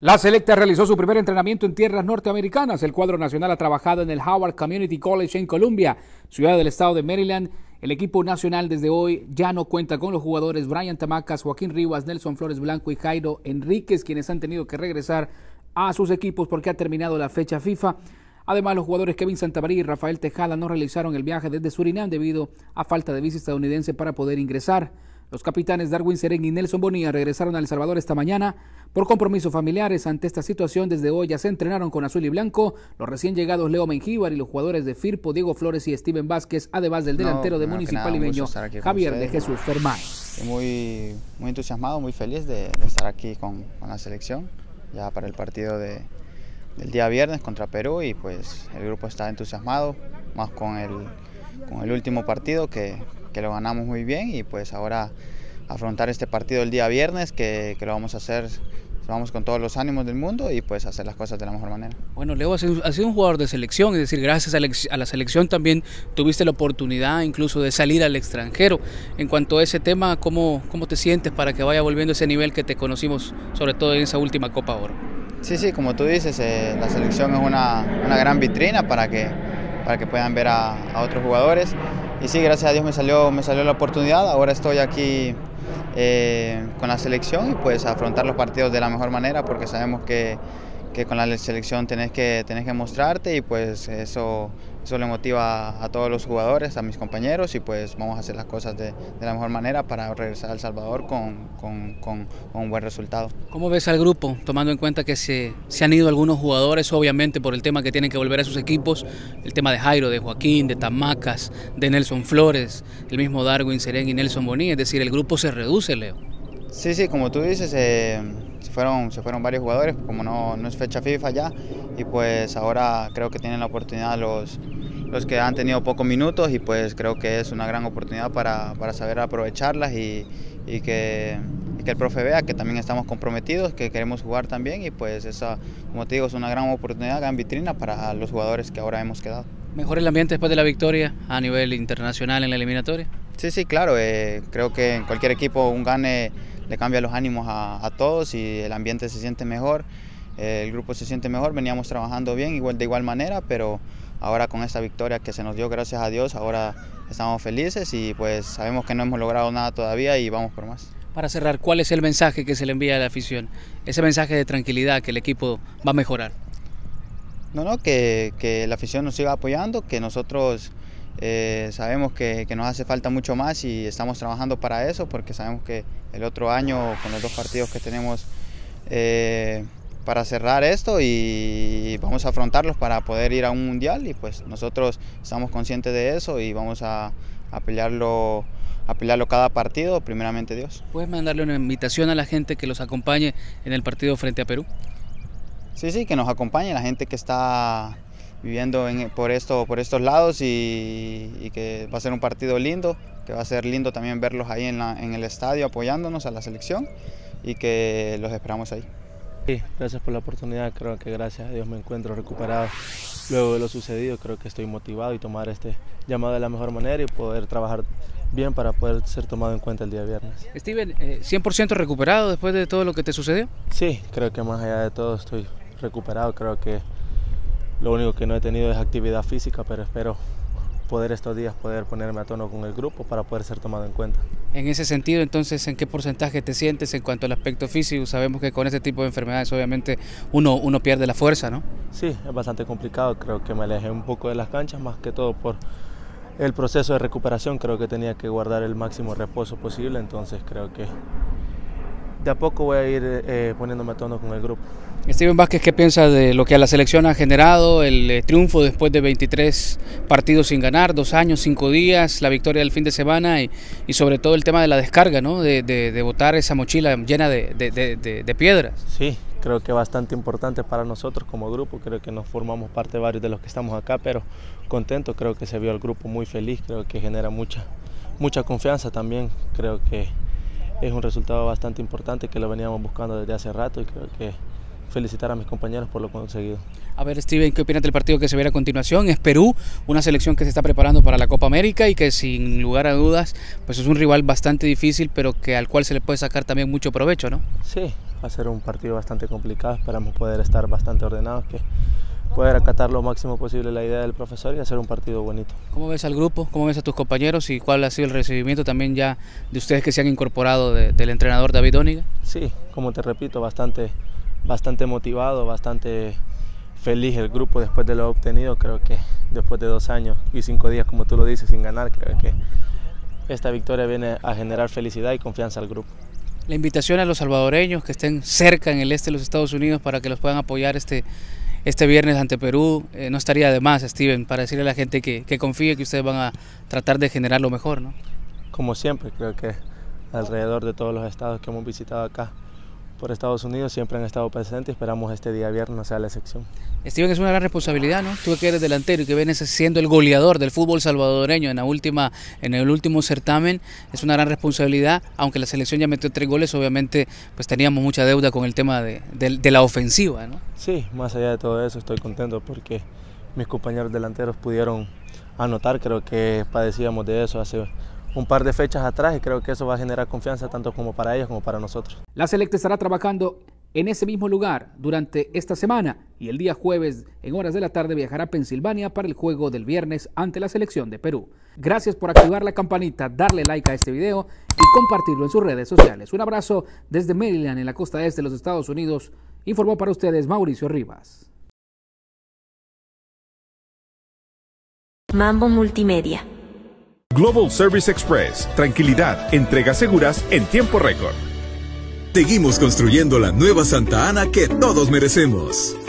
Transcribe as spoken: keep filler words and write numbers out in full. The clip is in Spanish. La Selecta realizó su primer entrenamiento en tierras norteamericanas. El cuadro nacional ha trabajado en el Howard Community College en Columbia, ciudad del estado de Maryland. El equipo nacional desde hoy ya no cuenta con los jugadores Brian Tamacas, Joaquín Rivas, Nelson Flores Blanco y Jairo Enríquez, quienes han tenido que regresar a sus equipos porque ha terminado la fecha FIFA. Además, los jugadores Kevin Santamaría y Rafael Tejada no realizaron el viaje desde Surinam debido a falta de visa estadounidense para poder ingresar. Los capitanes Darwin Seren y Nelson Bonilla regresaron a El Salvador esta mañana por compromisos familiares. Ante esta situación, desde hoy ya se entrenaron con azul y blanco los recién llegados Leo Menjívar y los jugadores de Firpo, Diego Flores y Steven Vázquez, además del delantero no, de Municipal Limeño, Javier usted, de Jesús Fermán. Muy, muy entusiasmado, muy feliz de, de estar aquí con, con la selección, ya para el partido de, del día viernes contra Perú, y pues el grupo está entusiasmado, más con el, con el último partido que... que lo ganamos muy bien, y pues ahora afrontar este partido el día viernes que, que lo vamos a hacer, vamos con todos los ánimos del mundo y pues hacer las cosas de la mejor manera. Bueno, Leo, ha sido un jugador de selección, es decir, gracias a la selección también tuviste la oportunidad incluso de salir al extranjero. En cuanto a ese tema, ¿cómo, cómo te sientes para que vaya volviendo ese nivel que te conocimos, sobre todo en esa última Copa Oro? Sí, sí, como tú dices, eh, la selección es una, una gran vitrina para que, para que puedan ver a, a otros jugadores. Y sí, gracias a Dios me salió, me salió la oportunidad, ahora estoy aquí eh, con la selección y pues afrontar los partidos de la mejor manera, porque sabemos que, que con la selección tenés que, tenés que mostrarte, y pues eso, eso le motiva a todos los jugadores, a mis compañeros, y pues vamos a hacer las cosas de, de la mejor manera para regresar a El Salvador con, con, con, con un buen resultado. ¿Cómo ves al grupo, tomando en cuenta que se, se han ido algunos jugadores, obviamente por el tema que tienen que volver a sus equipos, el tema de Jairo, de Joaquín, de Tamacas, de Nelson Flores, el mismo Darwin Seren y Nelson Bonilla? Es decir, el grupo se reduce, Leo. Sí, sí, como tú dices, eh, se, fueron, se fueron varios jugadores, como no, no es fecha FIFA ya, y pues ahora creo que tienen la oportunidad los, los que han tenido pocos minutos, y pues creo que es una gran oportunidad para, para saber aprovecharlas, y, y, que, y que el profe vea que también estamos comprometidos, que queremos jugar también, y pues esa, como te digo, es una gran oportunidad, gran vitrina para los jugadores que ahora hemos quedado. ¿Mejor el ambiente después de la victoria a nivel internacional en la eliminatoria? Sí, sí, claro, eh, creo que en cualquier equipo un gane le cambia los ánimos a, a todos, y el ambiente se siente mejor, eh, el grupo se siente mejor, veníamos trabajando bien igual de igual manera, pero ahora con esta victoria que se nos dio, gracias a Dios, ahora estamos felices y pues sabemos que no hemos logrado nada todavía y vamos por más. Para cerrar, ¿cuál es el mensaje que se le envía a la afición? Ese mensaje de tranquilidad, que el equipo va a mejorar. No, no, que, que la afición nos siga apoyando, que nosotros... Eh, sabemos que, que nos hace falta mucho más y estamos trabajando para eso, porque sabemos que el otro año, con los dos partidos que tenemos eh, para cerrar esto, y vamos a afrontarlos para poder ir a un mundial, y pues nosotros estamos conscientes de eso y vamos a, a pelearlo a pelearlo cada partido, primeramente Dios. ¿Puedes mandarle una invitación a la gente que los acompañe en el partido frente a Perú? Sí, sí, que nos acompañe la gente que está viviendo en, por, esto, por estos lados, y, y que va a ser un partido lindo, que va a ser lindo también verlos ahí en, la, en el estadio apoyándonos a la selección, y que los esperamos ahí. Sí, gracias por la oportunidad, creo que gracias a Dios me encuentro recuperado luego de lo sucedido, creo que estoy motivado y tomar este llamado de la mejor manera y poder trabajar bien para poder ser tomado en cuenta el día viernes. Steven, eh, ¿cien por ciento recuperado después de todo lo que te sucedió? Sí, creo que más allá de todo estoy recuperado, creo que lo único que no he tenido es actividad física, pero espero poder estos días poder ponerme a tono con el grupo para poder ser tomado en cuenta. En ese sentido, entonces, ¿en qué porcentaje te sientes en cuanto al aspecto físico? Sabemos que con este tipo de enfermedades obviamente uno, uno pierde la fuerza, ¿no? Sí, es bastante complicado, creo que me alejé un poco de las canchas, más que todo por el proceso de recuperación, creo que tenía que guardar el máximo reposo posible, entonces creo que de a poco voy a ir eh, poniéndome a tono con el grupo. Steven Vázquez, ¿qué piensa de lo que a la selección ha generado? El eh, triunfo después de veintitrés partidos sin ganar, dos años, cinco días, la victoria del fin de semana y, y sobre todo el tema de la descarga, ¿no? De, de, de botar esa mochila llena de, de, de, de, de piedras. Sí, creo que bastante importante para nosotros como grupo, creo que nos formamos parte varios de los que estamos acá, pero contento, creo que se vio el grupo muy feliz, creo que genera mucha, mucha confianza también, creo que es un resultado bastante importante que lo veníamos buscando desde hace rato y creo que felicitar a mis compañeros por lo conseguido. A ver, Steven, ¿qué opinas del partido que se verá a continuación? Es Perú, una selección que se está preparando para la Copa América y que sin lugar a dudas pues es un rival bastante difícil, pero que al cual se le puede sacar también mucho provecho, ¿no? Sí, va a ser un partido bastante complicado, esperamos poder estar bastante ordenados, que poder acatar lo máximo posible la idea del profesor y hacer un partido bonito. ¿Cómo ves al grupo? ¿Cómo ves a tus compañeros? ¿Y cuál ha sido el recibimiento también ya de ustedes que se han incorporado de, del entrenador David Oniga? Sí, como te repito, bastante, bastante motivado, bastante feliz el grupo después de lo obtenido. Creo que después de dos años y cinco días, como tú lo dices, sin ganar, creo que esta victoria viene a generar felicidad y confianza al grupo. La invitación a los salvadoreños que estén cerca en el este de los Estados Unidos para que los puedan apoyar este Este viernes ante Perú, eh, no estaría de más, Steven, para decirle a la gente que, que confíe que ustedes van a tratar de generar lo mejor, ¿no? Como siempre, creo que alrededor de todos los estados que hemos visitado acá por Estados Unidos siempre han estado presentes y esperamos este día viernes no sea la excepción. Steven, es una gran responsabilidad, ¿no? Tú que eres delantero y que vienes siendo el goleador del fútbol salvadoreño en, la última, en el último certamen, es una gran responsabilidad, aunque la selección ya metió tres goles, obviamente pues teníamos mucha deuda con el tema de, de, de la ofensiva, ¿no? Sí, más allá de todo eso estoy contento porque mis compañeros delanteros pudieron anotar, creo que padecíamos de eso hace un par de fechas atrás y creo que eso va a generar confianza tanto como para ellos como para nosotros. La Selecta estará trabajando en ese mismo lugar durante esta semana y el día jueves en horas de la tarde viajará a Pensilvania para el juego del viernes ante la selección de Perú. Gracias por activar la campanita, darle like a este video y compartirlo en sus redes sociales. Un abrazo desde Maryland en la costa este de los Estados Unidos, informó para ustedes Mauricio Rivas. Mambo Multimedia. Global Service Express. Tranquilidad, entregas seguras en tiempo récord. Seguimos construyendo la nueva Santa Ana que todos merecemos.